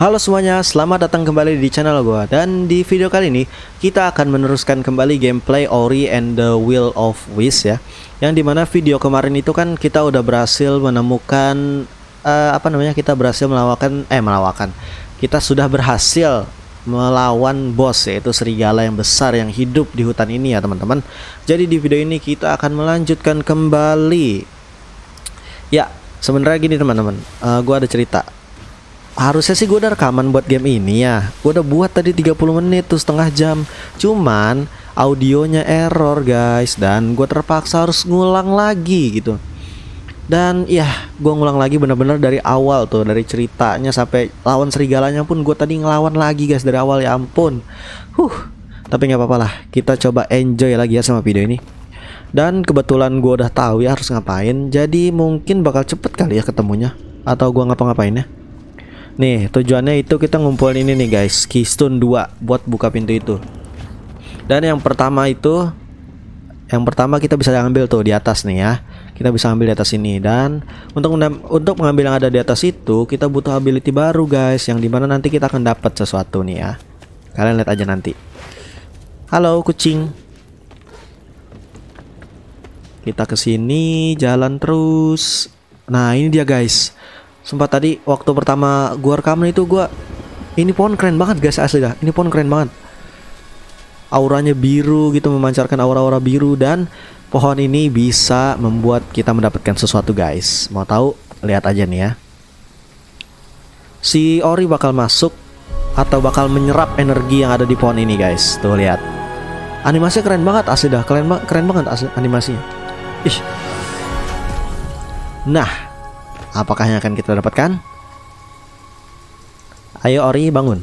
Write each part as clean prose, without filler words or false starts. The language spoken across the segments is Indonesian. Halo semuanya, selamat datang kembali di channel gua. Dan di video kali ini kita akan meneruskan kembali gameplay Ori and the Will of Wisps ya. Yang dimana video kemarin itu kan kita udah berhasil menemukan Kita sudah berhasil melawan bos, yaitu serigala yang besar yang hidup di hutan ini ya teman-teman. Jadi di video ini kita akan melanjutkan kembali. Ya sebenarnya gini teman-teman, gua ada cerita. Harusnya sih gue udah rekaman buat game ini ya. Gue udah buat tadi 30 menit tuh, setengah jam. Cuman audionya error guys, dan gue terpaksa harus ngulang lagi gitu. Dan ya gue ngulang lagi bener-bener dari awal tuh, dari ceritanya sampai lawan serigalanya pun gue tadi ngelawan lagi guys dari awal, ya ampun. Tapi gak apa-apa lah, kita coba enjoy lagi ya sama video ini. Dan kebetulan gue udah tahu ya harus ngapain, jadi mungkin bakal cepet kali ya ketemunya. Atau gue ngapa-ngapain ya. Nih tujuannya itu kita ngumpulin ini nih guys, keystone 2 buat buka pintu itu. Dan yang pertama itu, yang pertama kita bisa ambil tuh di atas nih ya. Kita bisa ambil di atas ini. Dan untuk mengambil yang ada di atas itu kita butuh ability baru guys, yang dimana nanti kita akan dapat sesuatu nih ya. Kalian lihat aja nanti. Halo kucing. Kita kesini jalan terus. Nah ini dia guys. Sumpah tadi waktu pertama gua rekaman itu ini pohon keren banget guys, asli dah. Ini pohon keren banget. Auranya biru gitu, memancarkan aura-aura biru, dan pohon ini bisa membuat kita mendapatkan sesuatu guys. Mau tahu? Lihat aja nih ya. Si Ori bakal masuk atau bakal menyerap energi yang ada di pohon ini guys. Tuh lihat. Animasinya keren banget, asli dah. Keren banget animasinya. Ih. Nah, apakah yang akan kita dapatkan? Ayo Ori bangun.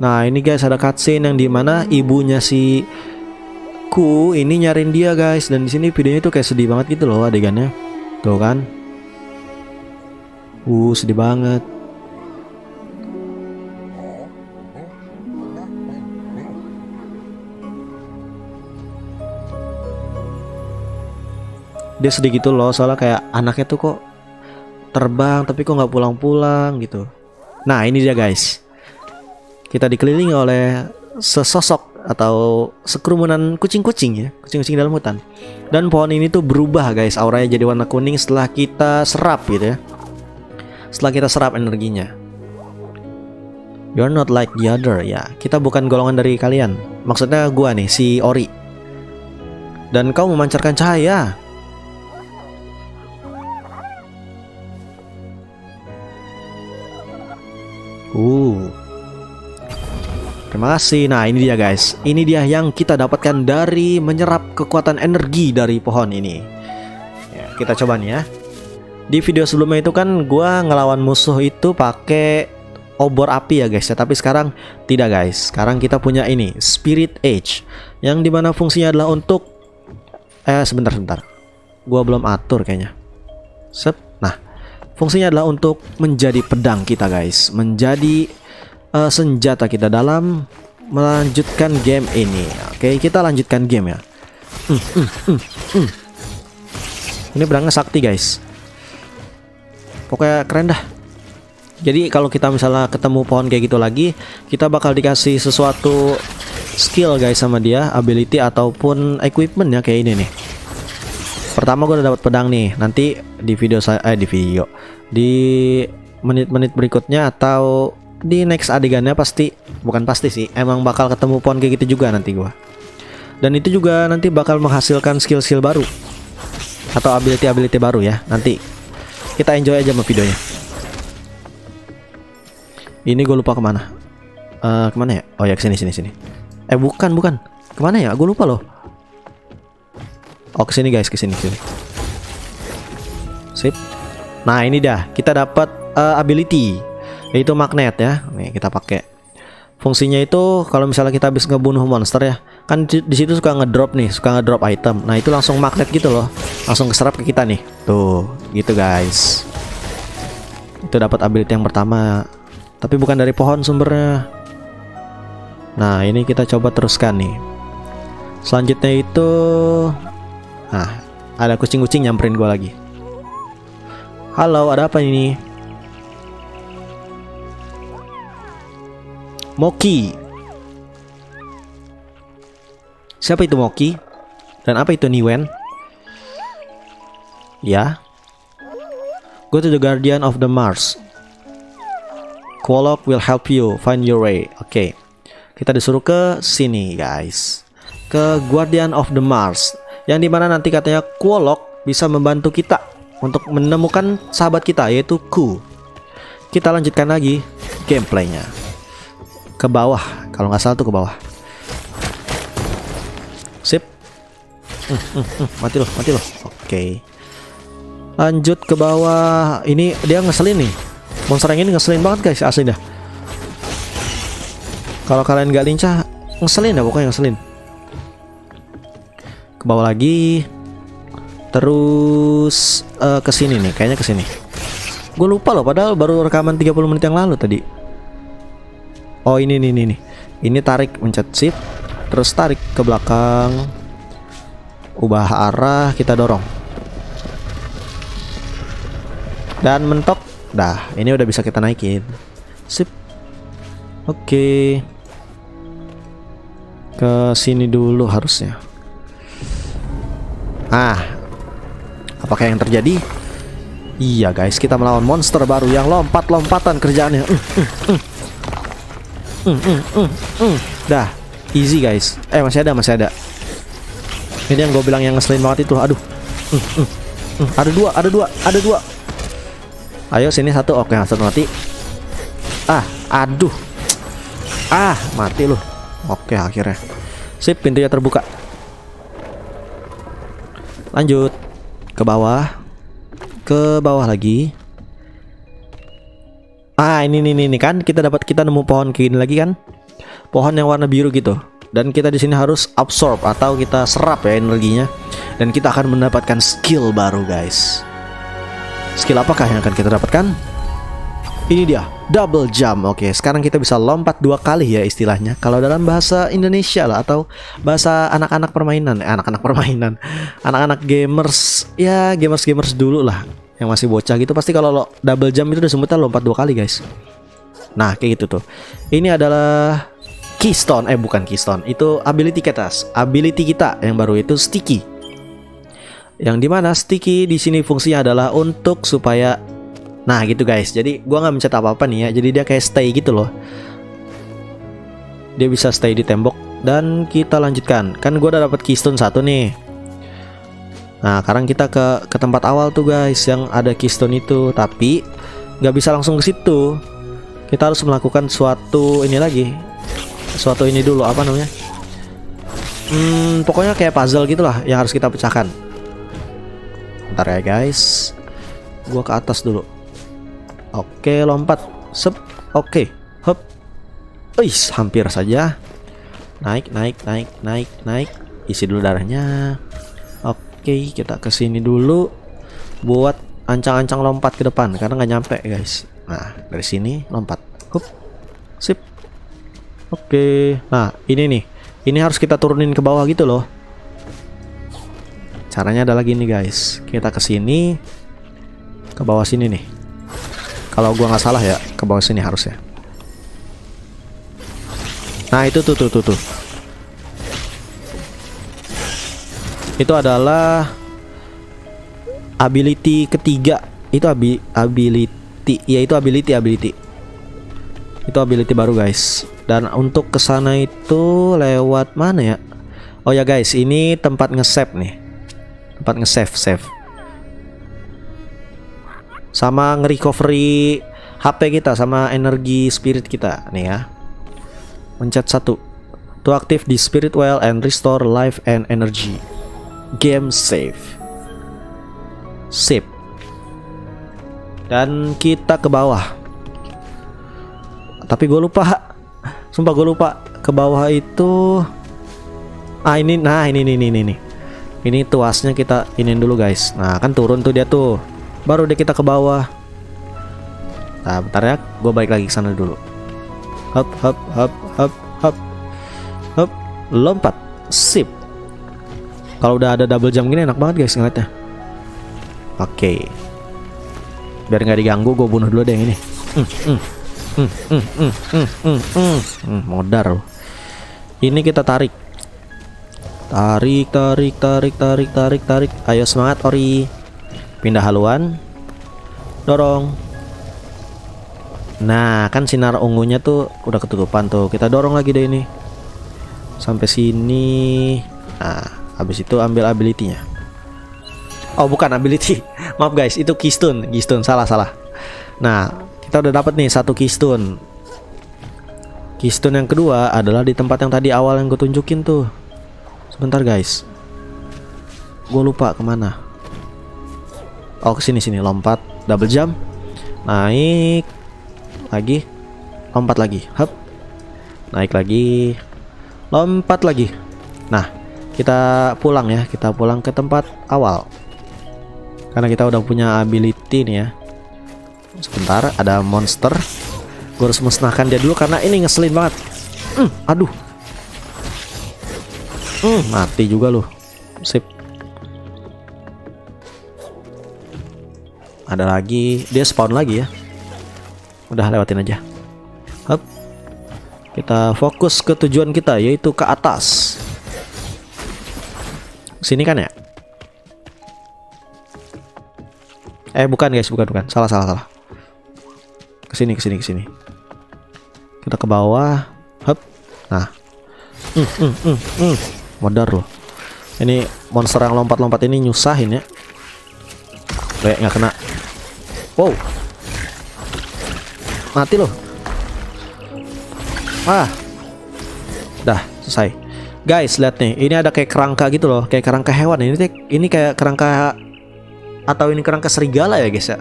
Nah ini guys ada cutscene yang dimana ibunya si Ku ini nyariin dia guys, dan di sini videonya tuh kayak sedih banget gitu loh adegannya. Tuh kan. Sedih banget. Dia sedih gitu loh, soalnya kayak anaknya tuh kok terbang tapi kok nggak pulang-pulang gitu. Nah, ini dia guys. Kita dikelilingi oleh sesosok atau sekerumunan kucing-kucing ya, kucing-kucing dalam hutan. Dan pohon ini tuh berubah guys, auranya jadi warna kuning setelah kita serap gitu ya, setelah kita serap energinya. You're not like the other ya, kita bukan golongan dari kalian. Maksudnya gua nih, si Ori. Dan kau memancarkan cahaya. Terima kasih. Nah ini dia guys, ini dia yang kita dapatkan dari menyerap kekuatan energi dari pohon ini ya. Kita coba nih ya. Di video sebelumnya itu kan gua ngelawan musuh itu pakai obor api ya guys ya. Tapi sekarang tidak guys, sekarang kita punya ini Spirit Edge, yang dimana fungsinya adalah untuk sebentar gua belum atur kayaknya. Nah fungsinya adalah untuk menjadi pedang kita guys, menjadi senjata kita dalam melanjutkan game ini. Oke, kita lanjutkan game ya. Ini pedangnya sakti guys, pokoknya keren dah. Jadi kalau kita misalnya ketemu pohon kayak gitu lagi, kita bakal dikasih sesuatu skill guys sama dia, ability ataupun equipment ya kayak ini nih. Pertama gue udah dapat pedang nih. Nanti di video saya di menit-menit berikutnya atau di next adegannya emang bakal ketemu pohon kayak gitu juga nanti gua. Dan itu juga nanti bakal menghasilkan skill-skill baru atau ability-ability baru ya. Nanti kita enjoy aja sama videonya. Ini gue lupa kemana. Kemana ya? Oh ya kesini. Bukan. Kemana ya? Gue lupa loh. Oh kesini guys, kesini. Sip. Nah ini dah, kita dapat ability. Itu magnet ya. Nih kita pakai. Fungsinya itu kalau misalnya kita habis ngebunuh monster ya, kan di situ suka ngedrop nih, suka ngedrop item. Nah, itu langsung magnet gitu loh. Langsung keserap ke kita nih. Tuh, gitu guys. Itu dapat ability yang pertama, tapi bukan dari pohon sumbernya. Nah, ini kita coba teruskan nih. Selanjutnya itu, nah, ada kucing-kucing nyamperin gua lagi. Halo, ada apa ini? Moki. Siapa itu Moki? Dan apa itu Niwen? Ya. Go to the Guardian of the Mars. Kwolok will help you find your way. Oke. Kita disuruh ke sini, guys. Ke Guardian of the Mars, yang dimana nanti katanya Kwolok bisa membantu kita untuk menemukan sahabat kita, yaitu Ku. Kita lanjutkan lagi gameplaynya. Ke bawah, kalau nggak salah tuh ke bawah. Sip. Mati loh, mati loh. Oke. Lanjut ke bawah. Ini dia ngeselin nih. Monster yang ini ngeselin banget guys, asli dah. Kalau kalian nggak lincah, ngeselin dah pokoknya, ngeselin. Ke bawah lagi. Terus ke sini nih, kayaknya ke sini. Gue lupa loh, padahal baru rekaman 30 menit yang lalu tadi. Oh, ini nih, ini. Ini tarik, mencet shift, terus tarik ke belakang. Ubah arah, kita dorong. Dan mentok. Dah, ini udah bisa kita naikin. Sip. Oke. Ke sini dulu harusnya. Ah. Apakah yang terjadi? Iya, guys, kita melawan monster baru yang lompat-lompatan kerjaannya. Dah, easy guys. Masih ada, masih ada. Ini yang gue bilang yang ngeselin banget itu. Aduh. Ada dua, ada dua, ada dua. Ayo sini satu. Oke, satu mati. Ah, aduh. Ah, mati loh. Oke, akhirnya. Sip, pintunya terbuka. Lanjut ke bawah. Ke bawah lagi. Ah, ini kan kita dapat, kita nemu pohon kayak gini lagi kan, pohon yang warna biru gitu, dan kita di sini harus absorb atau kita serap ya energinya, dan kita akan mendapatkan skill baru guys. Skill apakah yang akan kita dapatkan? Ini dia, double jump. Oke, sekarang kita bisa lompat dua kali ya istilahnya, kalau dalam bahasa Indonesia lah, atau bahasa anak-anak permainan, anak-anak gamers ya, gamers dulu lah. Yang masih bocah gitu pasti kalau lo double jump itu udah semuanya lompat dua kali guys. Nah kayak gitu tuh. Ini adalah keystone, bukan keystone, itu ability kita. Ability kita yang baru itu sticky. Yang dimana sticky di sini fungsinya adalah untuk supaya, nah gitu guys. Jadi gua nggak mencet apa-apa nih ya. Jadi dia kayak stay gitu loh. Dia bisa stay di tembok. Dan kita lanjutkan. Kan gua udah dapat keystone satu nih. Nah sekarang kita ke tempat awal tuh guys, yang ada keystone itu. Tapi nggak bisa langsung ke situ. Kita harus melakukan suatu ini lagi. Suatu ini dulu, apa namanya, pokoknya kayak puzzle gitulah yang harus kita pecahkan. Bentar ya guys, gua ke atas dulu. Oke, lompat. Sep. Oke. Hop. Uis, hampir saja. Naik, naik, naik, naik, naik. Isi dulu darahnya. Oke, kita kesini dulu buat ancang-ancang lompat ke depan karena nggak nyampe guys. Nah dari sini lompat, hup, sip. Oke, nah ini nih, ini harus kita turunin ke bawah gitu loh. Caranya adalah gini guys, kita kesini, ke bawah sini nih. Kalau gua nggak salah ya, ke bawah sini harusnya. Nah itu tuh, tuh. Itu adalah ability ketiga. Itu ability. Itu ability baru guys. Dan untuk kesana itu lewat mana ya? Oh ya guys, ini tempat nge-save nih. Tempat nge-save. Sama nge-recovery HP kita, sama energi spirit kita nih ya. Mencet satu. To active the spirit well and restore life and energy. Game save. Sip. Dan kita ke bawah. Tapi gue lupa. Sumpah gue lupa. Ke bawah itu. Ah ini. Nah ini. Ini tuasnya kita inin dulu guys. Nah kan turun tuh dia tuh. Baru deh kita ke bawah. Nah, bentar ya, gue balik lagi ke sana dulu. Hop, hop, hop, hop, hop, hop, lompat, sip. Kalau udah ada double jump gini enak banget guys ngeliatnya. Oke, biar nggak diganggu, gue bunuh dulu deh yang ini. Modar loh. Ini kita tarik. Tarik, tarik, tarik, tarik, tarik, tarik. Ayo semangat Ori. Pindah haluan. Dorong. Nah, kan sinar ungunya tuh udah ketutupan tuh. Kita dorong lagi deh ini. Sampai sini. Nah, habis itu ambil ability-nya. Oh, bukan ability. Maaf guys, itu keystone. Keystone salah. Nah, kita udah dapat nih satu keystone. Keystone yang kedua adalah di tempat yang tadi awal yang gue tunjukin tuh. Bentar guys, gue lupa kemana. Oh kesini, lompat, double jump, naik lagi, lompat lagi, hop, naik lagi, lompat lagi. Nah, kita pulang ke tempat awal karena kita udah punya ability nih ya. Sebentar, ada monster, gue harus musnahkan dia dulu karena ini ngeselin banget. Aduh. Mati juga loh. Sip. Ada lagi. Dia spawn lagi ya. Udah lewatin aja. Hop. Kita fokus ke tujuan kita, yaitu ke atas. Sini kan ya? Bukan guys, bukan. Salah. Kesini. Kita ke bawah. Hop. Nah. Modar loh. Ini monster yang lompat-lompat ini nyusahin ya. Kayak nggak kena. Wow. Mati loh. Dah selesai. Guys, lihat nih. Ini ada kayak kerangka gitu loh, kayak kerangka hewan. Ini kayak kerangka atau ini kerangka serigala ya, guys ya.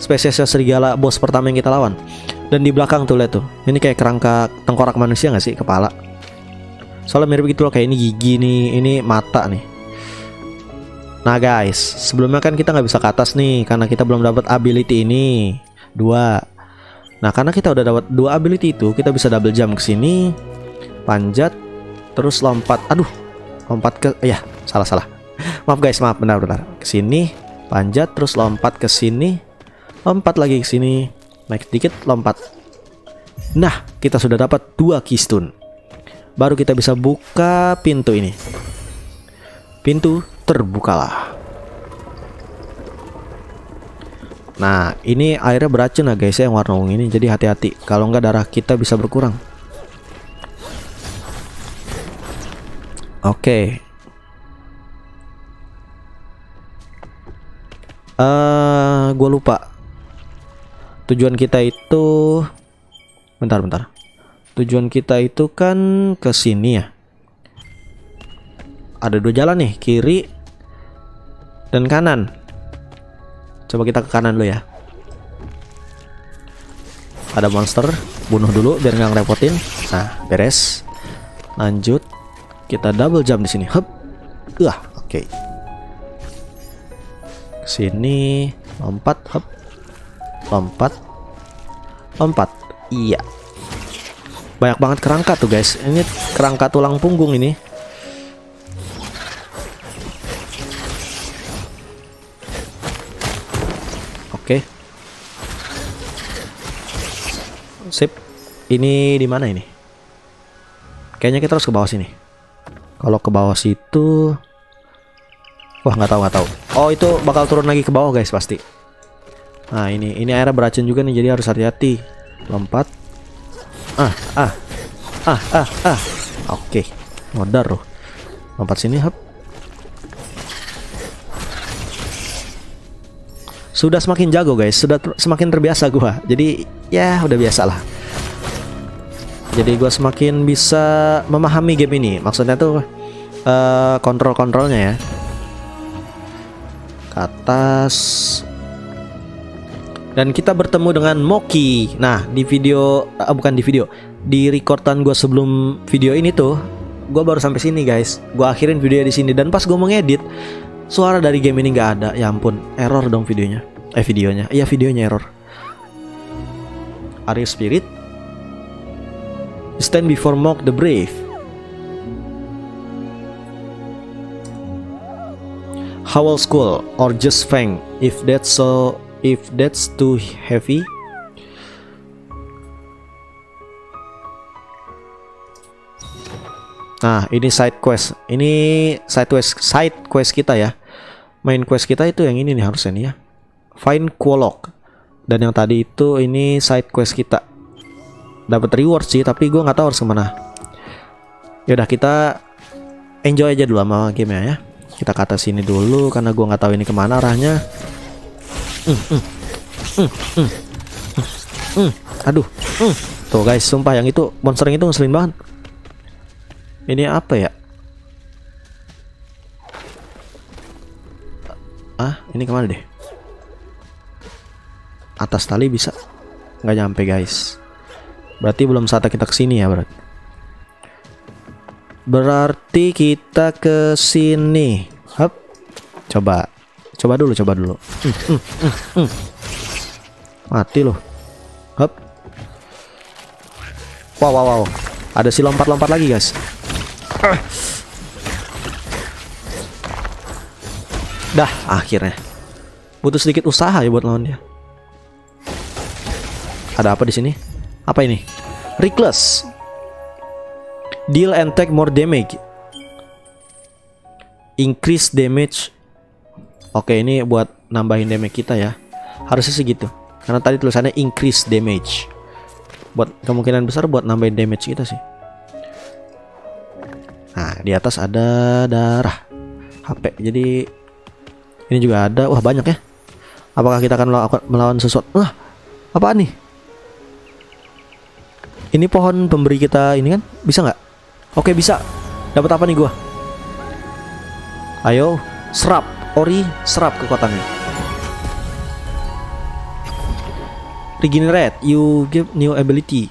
Spesies serigala bos pertama yang kita lawan. Dan di belakang tuh lihat tuh. Ini kayak kerangka tengkorak manusia nggak sih kepala? Soalnya mirip gitu loh, kayak ini gigi nih, ini mata nih. Nah guys, sebelumnya kan kita nggak bisa ke atas nih karena kita belum dapat ability ini 2. Nah karena kita udah dapat 2 ability itu, kita bisa double jump ke sini, panjat, terus lompat. Aduh, lompat ke, ya salah. Maaf guys, maaf, benar. Ke sini, panjat, terus lompat ke sini, lompat lagi ke sini, naik sedikit, lompat. Nah, kita sudah dapat 2 keystone. Baru kita bisa buka pintu ini. Pintu terbukalah. Nah, ini airnya beracun lah guys ya, yang warna ungu ini. Jadi hati-hati, kalau nggak darah kita bisa berkurang. Oke. Gue lupa. Tujuan kita itu, bentar. Tujuan kita itu kan ke sini ya. Ada 2 jalan nih, kiri dan kanan. Coba kita ke kanan dulu ya. Ada monster, bunuh dulu biar nggak ngerepotin. Nah, beres. Lanjut, kita double jump di sini. Hup. Oke. Ke sini, lompat, hup. Lompat. Iya. Banyak banget kerangka tuh guys. Ini kerangka tulang punggung ini. Oke. Sip. Ini di mana ini? Kayaknya kita harus ke bawah sini. Kalau ke bawah situ, wah nggak tahu. Oh itu bakal turun lagi ke bawah guys pasti. Nah ini airnya beracun juga nih, jadi harus hati-hati. Lompat. Oke, modar loh. Lompat sini, hop. Sudah semakin jago guys, sudah semakin terbiasa gua. Jadi ya udah biasa lah. Jadi gua semakin bisa memahami game ini. Maksudnya tuh kontrolnya ya. Ke atas. Dan kita bertemu dengan Moki. Nah di video, bukan di video, di recordan gue sebelum video ini tuh, gue baru sampai sini guys. Gue akhirin video di sini. Dan pas gue mau ngedit, suara dari game ini nggak ada. Ya ampun, error dong videonya. Iya videonya error. Are you spirit? Stand before Mok the Brave. Howl Skull or just Fang if that's too heavy. Nah, ini side quest. Ini side quest kita ya. Main quest kita itu yang ini nih harusnya nih ya. Find Kwolok. Dan yang tadi itu ini side quest kita. Dapat reward sih, tapi gue nggak tahu harus kemana. Yaudah, kita enjoy aja dulu sama gamenya ya. Kita ke atas sini dulu karena gue nggak tahu ini kemana arahnya. Aduh. Tuh guys, sumpah yang itu monster yang itu ngeselin banget. Ini apa ya? Ah, ini kemana deh? Atas tali bisa? Nggak nyampe guys. Berarti belum saatnya kita kesini ya berarti. Berarti kita kesini. Hup. Coba dulu. Mati loh. Hup. Wow. Ada si lompat-lompat lagi guys. Dah, akhirnya. Butuh sedikit usaha ya buat lawan dia. Ada apa di sini? Apa ini? Reckless. Deal and take more damage. Increase damage. Oke, ini buat nambahin damage kita ya. Harusnya segitu. Karena tadi tulisannya increase damage. Buat kemungkinan besar buat nambahin damage kita sih. Nah, di atas ada darah HP. Jadi ini juga ada. Wah, banyak ya. Apakah kita akan melawan sesuatu? Wah, apaan nih? Ini pohon pemberi kita ini kan? Bisa nggak? Oke, bisa. Dapat apa nih gua? Ayo, serap. Ori, serap kekuatannya. Regenerate. You give new ability.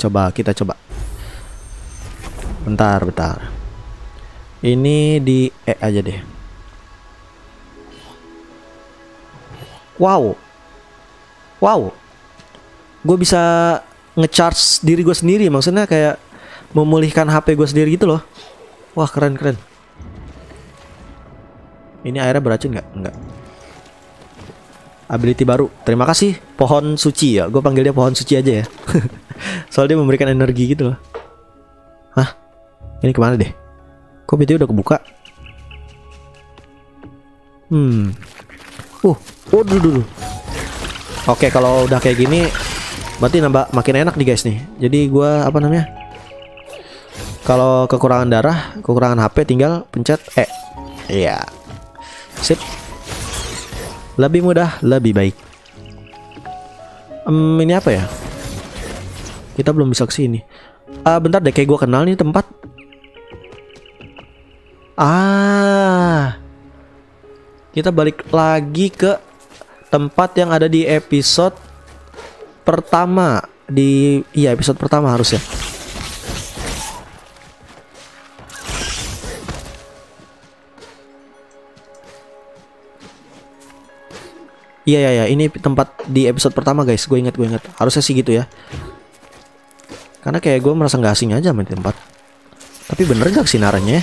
Kita coba. Bentar. Ini di E aja deh. Wow. Gue bisa ngecharge diri gue sendiri. Maksudnya kayak memulihkan HP gue sendiri gitu loh. Wah, keren. Ini airnya beracun nggak? Enggak. Ability baru. Terima kasih. Pohon suci ya. Gue panggil dia pohon suci aja ya. Soalnya dia memberikan energi gitu loh. Hah? Ini kemana deh? Kok BTW udah kebuka? Waduh. Oke, kalau udah kayak gini berarti nambah makin enak nih guys nih. Jadi gua apa namanya? Kalau kekurangan darah, kekurangan HP tinggal pencet E. Iya. Sip. Lebih mudah, lebih baik. Ini apa ya? Kita belum bisa kesini. Bentar deh, kayak gua kenal nih tempat. Kita balik lagi ke tempat yang ada di episode pertama. Episode pertama harusnya. Iya, ini tempat di episode pertama guys. Gue inget. Harusnya sih gitu ya. Karena kayak gue merasa nggak asing aja main tempat. Tapi bener gak sinarnya?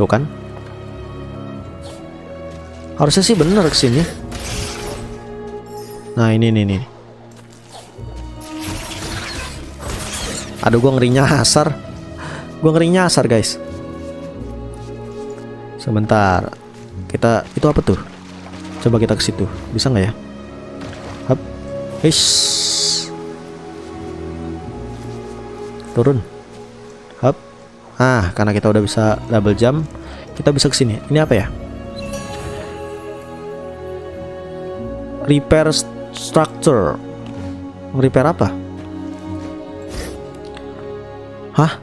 Tuh kan, harusnya sih bener kesini. Nah, ini. Aduh, gue ngeri nyasar guys. Sebentar, kita itu apa tuh? Coba kita ke situ, bisa nggak ya? Hup. Hiss. Turun. Hup. Nah, karena kita udah bisa double jump, kita bisa kesini. Ini apa ya? Repair structure. Repair apa? Hah?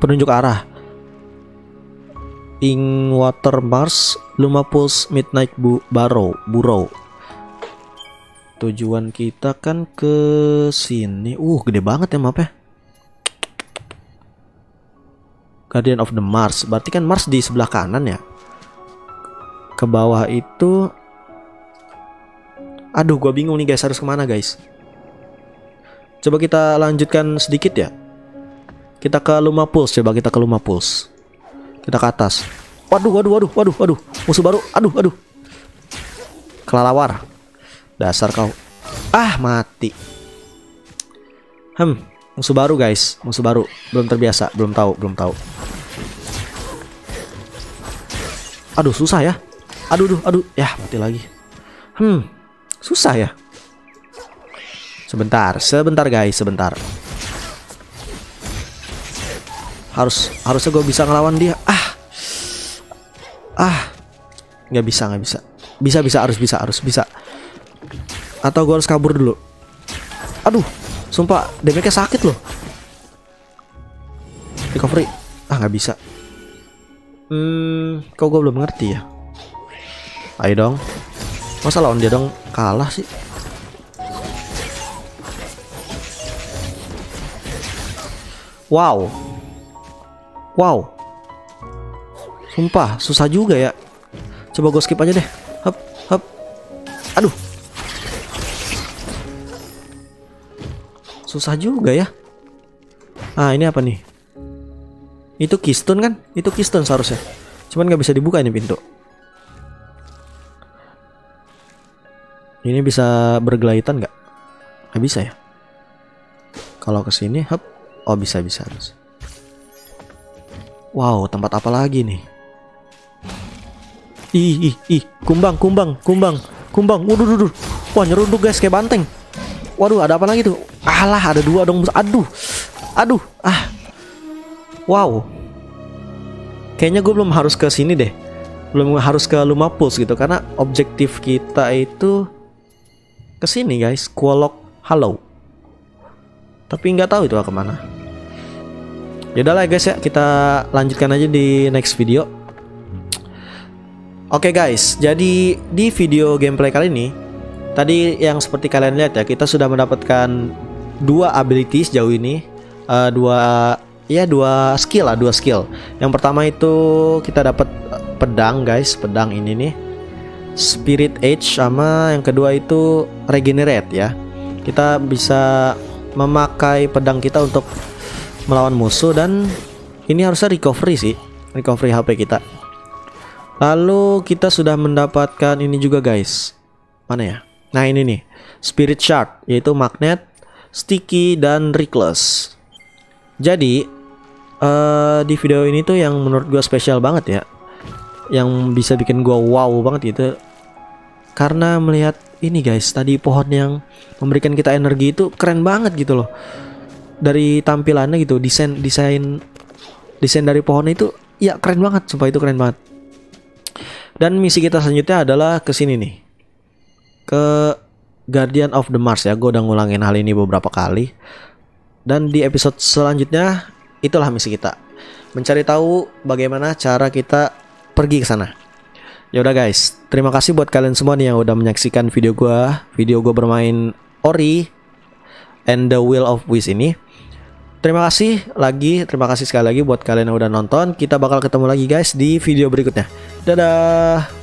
Penunjuk arah. In Water Mars, Lumapuls, Midnight Burrow. Tujuan kita kan ke sini. Gede banget ya mapnya. Guardian of the Mars, berarti kan Mars di sebelah kanan ya. Ke bawah itu Aduh, gue bingung nih guys, harus kemana guys. Coba kita lanjutkan sedikit ya. Kita ke Lumapuls, coba kita ke Lumapuls. Kita ke atas. Waduh, waduh, waduh, waduh, waduh. Musuh baru, aduh, aduh. Kelalawar. Dasar kau. Ah, mati. Musuh baru guys, musuh baru. Belum terbiasa, belum tahu, belum tahu. Aduh, susah ya. Aduh, aduh, aduh. Yah, mati lagi. Susah ya. Sebentar, sebentar guys, sebentar. Harusnya gue bisa ngelawan dia. Nggak bisa, nggak bisa. Harus bisa. Atau gue harus kabur dulu. Aduh, sumpah, damage-nya sakit loh. Recovery. Ah, nggak bisa. Kok gue belum ngerti ya. Ayo dong. Masa lawan dia dong kalah sih. Wow. Wow. Sumpah susah juga ya. Coba gue skip aja deh. Hap, hap. Aduh. Susah juga ya. Ah, ini apa nih? Itu keystone kan? Itu keystone seharusnya. Cuman nggak bisa dibuka ini pintu. Ini bisa bergelaitan nggak? Nggak bisa ya? Kalau kesini, hop. Oh bisa, bisa. Wow, tempat apa lagi nih? Ih. Kumbang, kumbang, kumbang, kumbang. Waduh. Wah, nyeruduk guys kayak banteng. Waduh, ada apa lagi tuh? Alah, ada dua dong. Aduh. Wow, kayaknya gue belum harus ke sini deh, belum harus ke Lumapuls gitu, karena objektif kita itu ke sini guys, Kwolok Hollow. Tapi nggak tahu itu kemana. Yaudahlah guys ya, kita lanjutkan aja di next video. Oke guys, jadi di video gameplay kali ini, tadi yang seperti kalian lihat ya, kita sudah mendapatkan dua ability sejauh ini, dua skill lah, dua skill. Yang pertama itu kita dapat pedang guys, pedang ini nih, Spirit Edge, sama yang kedua itu regenerate ya. Kita bisa memakai pedang kita untuk melawan musuh, dan ini harusnya recovery sih, recovery HP kita. Lalu kita sudah mendapatkan ini juga guys. Mana ya? Nah ini nih, Spirit Shard, yaitu magnet, sticky, dan reckless. Jadi di video ini tuh yang menurut gue spesial banget ya, yang bisa bikin gue wow banget gitu, karena melihat ini guys, tadi pohon yang memberikan kita energi itu keren banget gitu loh. Dari tampilannya gitu, desain dari pohonnya itu ya keren banget, sumpah itu keren banget. Dan misi kita selanjutnya adalah ke sini nih, ke Guardian of the Mars ya. Gue udah ngulangin hal ini beberapa kali, dan di episode selanjutnya itulah misi kita, mencari tahu bagaimana cara kita pergi ke sana. Ya udah guys, terima kasih buat kalian semua nih yang udah menyaksikan video gua, bermain Ori and the Will of Wisps ini. Terima kasih sekali lagi buat kalian yang udah nonton. Kita bakal ketemu lagi guys di video berikutnya. Dadah.